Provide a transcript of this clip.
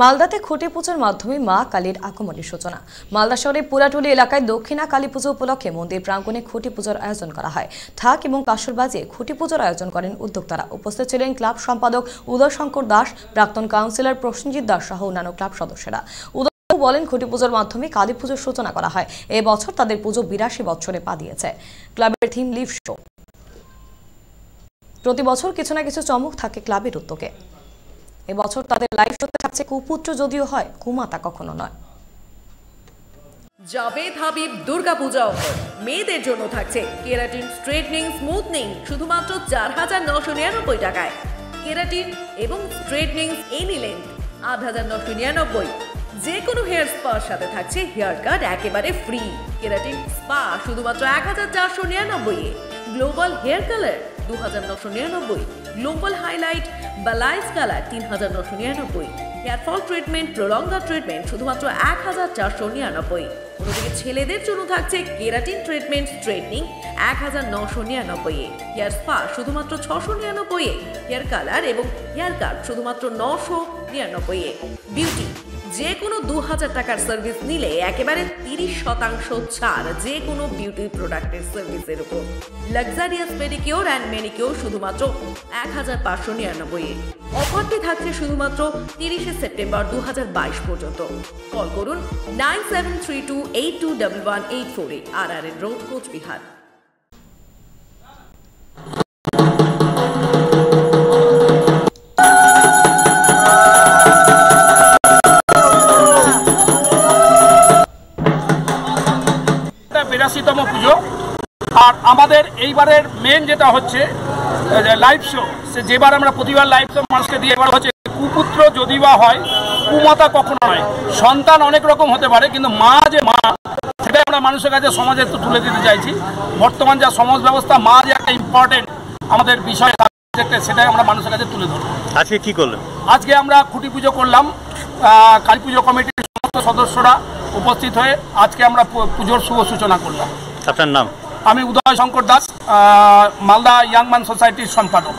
মালদাতে খুঁটি পুজোর মাধ্যমে মা কালীর আগমনের সূচনা। মালদা শহরের পুরাটুলি এলাকায় দক্ষিণা কালী পুজো উপলক্ষে মন্দির প্রাঙ্গণে খুঁটি পুজোর আয়োজন করা হয়। ঢাক এবং কাসর বাজিয়ে খুঁটি পুজোর আয়োজন করেন উদ্যোক্তারা। উপস্থিত ছিলেন ক্লাব সম্পাদক উদয়শঙ্কর দাস, প্রাক্তন কাউন্সিলর প্রসেনজিৎ দাস সহ অন্যান্য ক্লাব সদস্যরা। বলেন, খুঁটি পুজোর মাধ্যমে কালী পুজোর সূচনা করা হয়। এবছর তাদের পুজো ৮২ বছরে পা দিয়েছে। ক্লাবের থিম লিভ শো। প্রতি বছর কিছু না কিছু চমক থাকে ক্লাবের উদ্যোগে। এবছর তাদের লাইভ শোতে থাকছে কুপুত্র যদিও হয়, কুমাতা কখনো নয়। জাভেদ হাবিব দুর্গাপূজা মেয়েদের জন্য থাকছে কেরাটিন স্ট্রেটনিং স্মুথনিং শুধুমাত্র ৪৯৯৯ টাকায়। কেরাটিন এবং স্ট্রেটনিং এনি লেন্থ ৮৯৯৯। যে কোনো হেয়ার স্পার সাথে থাকছে হেয়ার কাট একেবারে ফ্রি। কেরাটিন স্পা শুধুমাত্র ১৪৯৯। Global hair colour ২৯৯৯। Global highlight balayage colour ৩৯৯৯। Hair fall treatment প্রলঙ্গা ট্রিটমেন্ট শুধুমাত্র ১৪৯৯। অন্যদিকে ছেলেদের জন্য থাকছে keratin treatment straightening ১৯৯৯। Hair spa শুধুমাত্র ৬৯৯। হেয়ার কালার এবং হেয়ার কাট শুধুমাত্র ৯৯৯। বিউটি যে কোনো ২০০০ টাকার সার্ভিস নিলে একেবারে ৩০% ছাড় যে কোনো বিউটি প্রোডাক্টের সার্ভিসের উপর। লাক্সারিয়াস মেডিকিওর অ্যান্ড মেনিকিওর শুধুমাত্র ১৫৯৯। অফারটি থাকছে শুধুমাত্র ৩০শে সেপ্টেম্বর ২০২২ পর্যন্ত। কল করুন 9732821184 RRN রোড, কোচবিহার। তম পুজো। আর আমাদের এইবারের মেন যেটা হচ্ছে লাইভ শো। সে যেবার আমরা প্রতিবার লাইভ শো মানুষকে দিয়ে, এবার হচ্ছে কুপুত্র যদি বা হয়, কুমাতা কখনো নয়। সন্তান অনেক রকম হতে পারে, কিন্তু মা যে মা, সেটাই আমরা মানুষের কাছে সমাজে তো তুলে দিতে চাইছি। বর্তমান যা সমাজ ব্যবস্থা, মা যে একটা ইম্পর্টেন্ট আমাদের বিষয়, সেটাই আমরা মানুষের কাছে তুলে ধরবো। আজকে কি করলাম? আজকে আমরা খুঁটি পুজো করলাম। কালী পুজো কমিটির সমস্ত সদস্যরা উপস্থিত হয়ে আজকে আমরা পুজোর শুভ সূচনা করলাম। আপনার নাম? আমি উদয়শঙ্কর দাস, মালদা ইয়াংম্যান সোসাইটির সম্পাদক।